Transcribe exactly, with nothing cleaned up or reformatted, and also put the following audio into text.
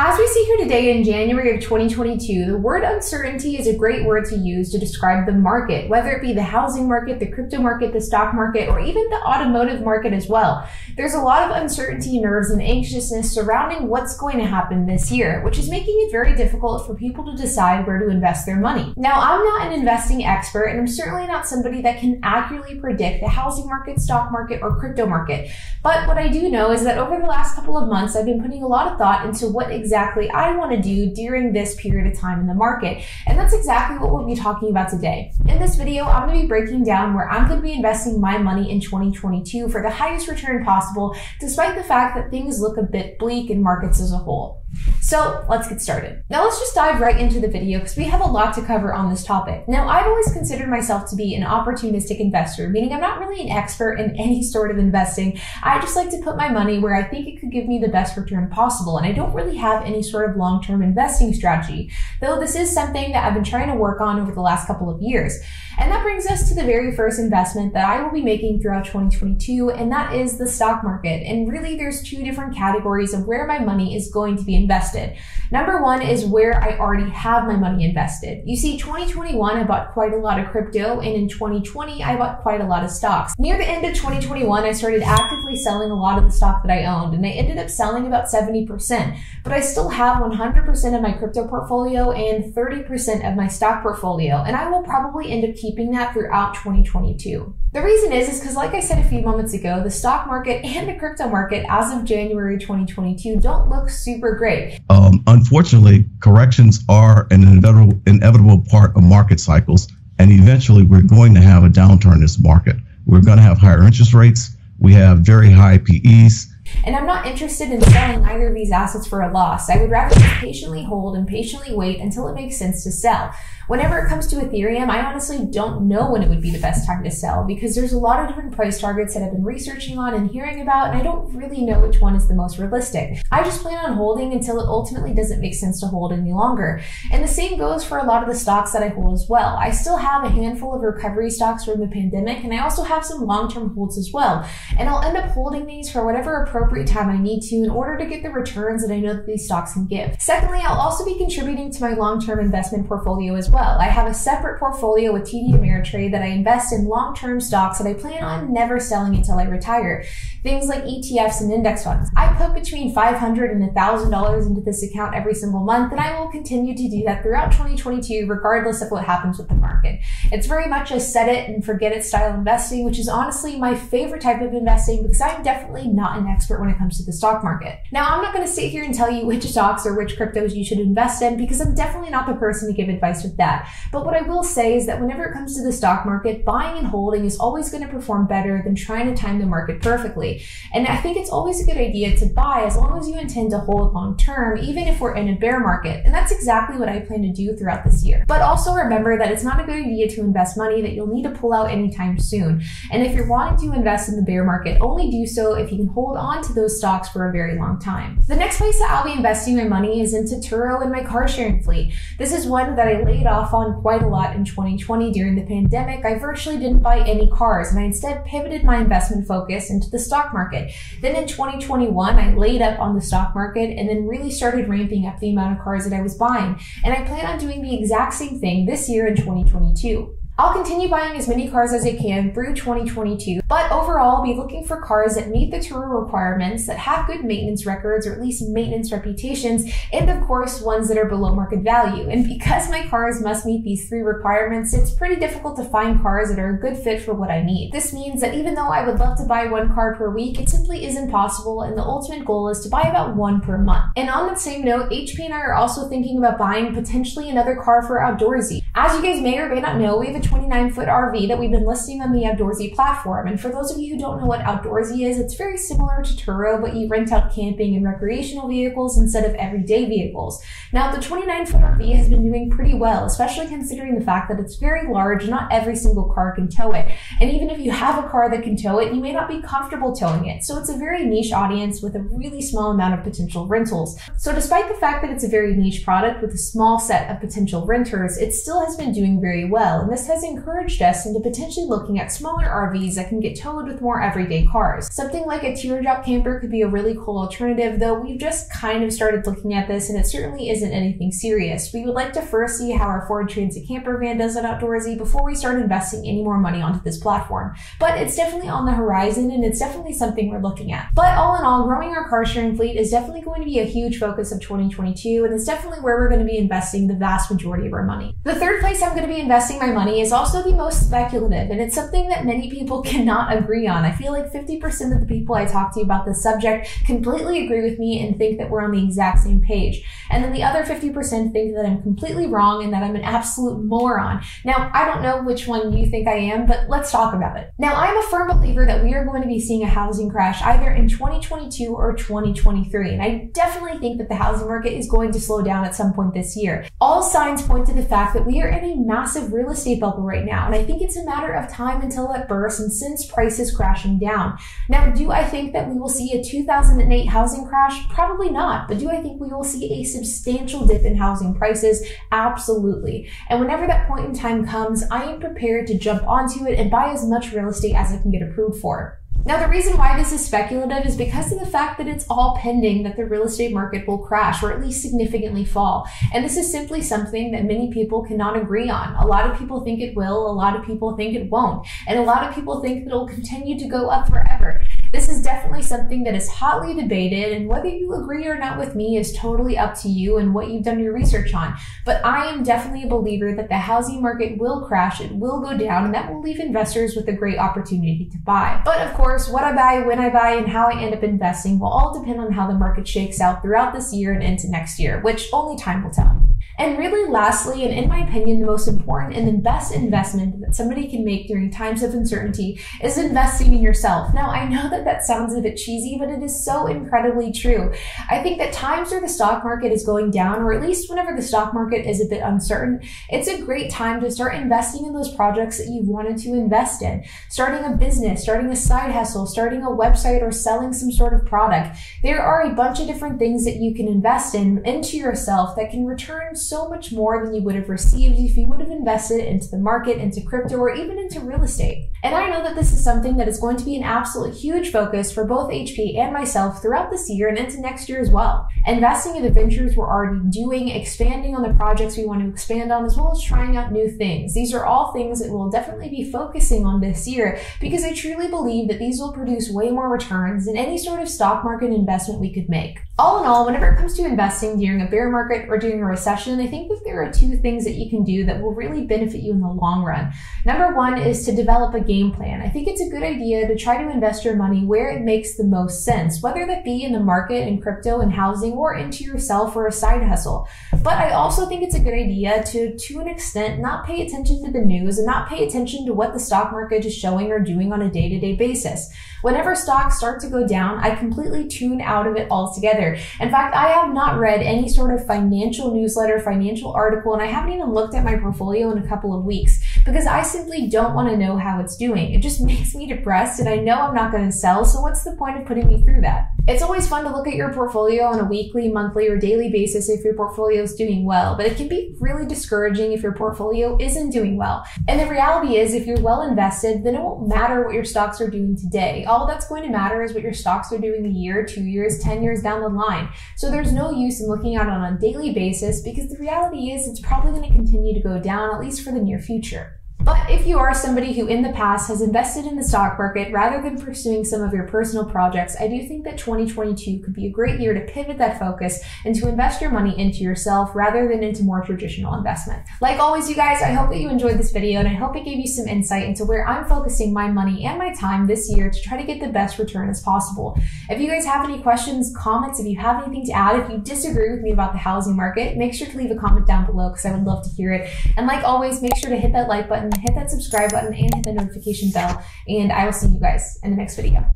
As we see here today in January of twenty twenty-two, the word uncertainty is a great word to use to describe the market, whether it be the housing market, the crypto market, the stock market, or even the automotive market as well. There's a lot of uncertainty, nerves, and anxiousness surrounding what's going to happen this year, which is making it very difficult for people to decide where to invest their money. Now, I'm not an investing expert, and I'm certainly not somebody that can accurately predict the housing market, stock market, or crypto market. But what I do know is that over the last couple of months, I've been putting a lot of thought into what exactly exactly I want to do during this period of time in the market. And that's exactly what we'll be talking about today. In this video, I'm going to be breaking down where I'm going to be investing my money in twenty twenty-two for the highest return possible, despite the fact that things look a bit bleak in markets as a whole. So let's get started. Now let's just dive right into the video because we have a lot to cover on this topic. Now I've always considered myself to be an opportunistic investor, meaning I'm not really an expert in any sort of investing. I just like to put my money where I think it could give me the best return possible, and I don't really have any sort of long-term investing strategy, though this is something that I've been trying to work on over the last couple of years. And that brings us to the very first investment that I will be making throughout twenty twenty-two, and that is the stock market. And really there's two different categories of where my money is going to be invested. Number one is where I already have my money invested. You see, twenty twenty-one, I bought quite a lot of crypto, and in twenty twenty, I bought quite a lot of stocks. Near the end of twenty twenty-one, I started actively selling a lot of the stock that I owned, and I ended up selling about seventy percent, but I still have one hundred percent of my crypto portfolio and thirty percent of my stock portfolio, and I will probably end up keeping that throughout twenty twenty-two. The reason is is because, like I said a few moments ago, the stock market and the crypto market as of January twenty twenty-two don't look super great. Um, unfortunately, corrections are an inevitable, inevitable part of market cycles, and eventually we're going to have a downturn in this market. We're going to have higher interest rates. We have very high P Es. And I'm not interested in selling either of these assets for a loss. I would rather just patiently hold and patiently wait until it makes sense to sell. Whenever it comes to Ethereum, I honestly don't know when it would be the best time to sell because there's a lot of different price targets that I've been researching on and hearing about, and I don't really know which one is the most realistic. I just plan on holding until it ultimately doesn't make sense to hold any longer. And the same goes for a lot of the stocks that I hold as well. I still have a handful of recovery stocks from the pandemic, and I also have some long-term holds as well. And I'll end up holding these for whatever appropriate time I need to in order to get the returns that I know that these stocks can give. Secondly, I'll also be contributing to my long-term investment portfolio as well. Well, I have a separate portfolio with T D Ameritrade that I invest in long-term stocks that I plan on never selling until I retire. Things like E T Fs and index funds. I put between five hundred dollars and one thousand dollars into this account every single month, and I will continue to do that throughout twenty twenty-two, regardless of what happens with the market. It's very much a set it and forget it style investing, which is honestly my favorite type of investing because I'm definitely not an expert when it comes to the stock market. Now, I'm not going to sit here and tell you which stocks or which cryptos you should invest in because I'm definitely not the person to give advice with that. But what I will say is that whenever it comes to the stock market, buying and holding is always going to perform better than trying to time the market perfectly. And I think it's always a good idea to buy as long as you intend to hold long term, even if we're in a bear market. And that's exactly what I plan to do throughout this year. But also remember that it's not a good idea to invest money that you'll need to pull out anytime soon. And if you're wanting to invest in the bear market, only do so if you can hold on to those stocks for a very long time. The next place that I'll be investing my money is into Turo and my car sharing fleet. This is one that I laid off on quite a lot in twenty twenty during the pandemic. I virtually didn't buy any cars, and I instead pivoted my investment focus into the stock market. Then in twenty twenty-one, I laid up on the stock market and then really started ramping up the amount of cars that I was buying. And I plan on doing the exact same thing this year in twenty twenty-two. I'll continue buying as many cars as I can through twenty twenty-two, but overall I'll be looking for cars that meet the Turo requirements, that have good maintenance records or at least maintenance reputations, and of course ones that are below market value. And because my cars must meet these three requirements, it's pretty difficult to find cars that are a good fit for what I need. This means that even though I would love to buy one car per week, it simply isn't possible, and the ultimate goal is to buy about one per month. And on that same note, H P and I are also thinking about buying potentially another car for Outdoorsy. As you guys may or may not know, we have a twenty-nine foot R V that we've been listing on the Outdoorsy platform. And for those of you who don't know what Outdoorsy is, it's very similar to Turo, but you rent out camping and recreational vehicles instead of everyday vehicles. Now, the twenty-nine foot R V has been doing pretty well, especially considering the fact that it's very large and not every single car can tow it. And even if you have a car that can tow it, you may not be comfortable towing it. So it's a very niche audience with a really small amount of potential rentals. So despite the fact that it's a very niche product with a small set of potential renters, it still has been doing very well. And this has has encouraged us into potentially looking at smaller R Vs that can get towed with more everyday cars. Something like a teardrop camper could be a really cool alternative, though we've just kind of started looking at this and it certainly isn't anything serious. We would like to first see how our Ford Transit camper van does at Outdoorsy before we start investing any more money onto this platform. But it's definitely on the horizon and it's definitely something we're looking at. But all in all, growing our car sharing fleet is definitely going to be a huge focus of twenty twenty-two, and it's definitely where we're going to be investing the vast majority of our money. The third place I'm going to be investing my money is also the most speculative, and it's something that many people cannot agree on. I feel like fifty percent of the people I talk to about this subject completely agree with me and think that we're on the exact same page. And then the other fifty percent think that I'm completely wrong and that I'm an absolute moron. Now, I don't know which one you think I am, but let's talk about it. Now, I'm a firm believer that we are going to be seeing a housing crash either in twenty twenty-two or twenty twenty-three, and I definitely think that the housing market is going to slow down at some point this year. All signs point to the fact that we are in a massive real estate bubble right now, and I think it's a matter of time until it bursts and sends prices crashing down. Now, do I think that we will see a two thousand eight housing crash? Probably not, but do I think we will see a substantial dip in housing prices? Absolutely. And whenever that point in time comes, I am prepared to jump onto it and buy as much real estate as I can get approved for. Now, the reason why this is speculative is because of the fact that it's all pending that the real estate market will crash or at least significantly fall. And this is simply something that many people cannot agree on. A lot of people think it will, a lot of people think it won't, and a lot of people think that it'll continue to go up forever. This is definitely something that is hotly debated, and whether you agree or not with me is totally up to you and what you've done your research on. But I am definitely a believer that the housing market will crash, it will go down, and that will leave investors with a great opportunity to buy. But of course, what I buy, when I buy, and how I end up investing will all depend on how the market shakes out throughout this year and into next year, which only time will tell. And really lastly, and in my opinion, the most important and the best investment that somebody can make during times of uncertainty is investing in yourself. Now, I know that that sounds a bit cheesy, but it is so incredibly true. I think that times where the stock market is going down, or at least whenever the stock market is a bit uncertain, it's a great time to start investing in those projects that you've wanted to invest in. Starting a business, starting a side hustle, starting a website, or selling some sort of product. There are a bunch of different things that you can invest in into yourself that can return so much more than you would have received if you would have invested into the market, into crypto, or even into real estate. And I know that this is something that is going to be an absolute huge focus for both H P and myself throughout this year and into next year as well. Investing in the ventures we're already doing, expanding on the projects we want to expand on, as well as trying out new things. These are all things that we'll definitely be focusing on this year, because I truly believe that these will produce way more returns than any sort of stock market investment we could make. All in all, whenever it comes to investing during a bear market or during a recession, I think that there are two things that you can do that will really benefit you in the long run. Number one is to develop a game plan. I think it's a good idea to try to invest your money where it makes the most sense, whether that be in the market, in crypto, in housing, or into yourself or a side hustle. But I also think it's a good idea to, to an extent, not pay attention to the news and not pay attention to what the stock market is showing or doing on a day-to-day basis. Whenever stocks start to go down, I completely tune out of it altogether. In fact, I have not read any sort of financial newsletter, financial article, and I haven't even looked at my portfolio in a couple of weeks because I simply don't want to know how it's doing. It just makes me depressed and I know I'm not going to sell, so what's the point of putting me through that? It's always fun to look at your portfolio on a weekly, monthly, or daily basis if your portfolio is doing well, but it can be really discouraging if your portfolio isn't doing well. And the reality is, if you're well invested, then it won't matter what your stocks are doing today. All that's going to matter is what your stocks are doing a year, two years, ten years down the line. Line. So there's no use in looking out on a daily basis because the reality is it's probably going to continue to go down, at least for the near future. But if you are somebody who in the past has invested in the stock market rather than pursuing some of your personal projects, I do think that twenty twenty-two could be a great year to pivot that focus and to invest your money into yourself rather than into more traditional investment. Like always, you guys, I hope that you enjoyed this video and I hope it gave you some insight into where I'm focusing my money and my time this year to try to get the best return as possible. If you guys have any questions, comments, if you have anything to add, if you disagree with me about the housing market, make sure to leave a comment down below because I would love to hear it. And like always, make sure to hit that like button, hit that subscribe button, and hit the notification bell, and I will see you guys in the next video.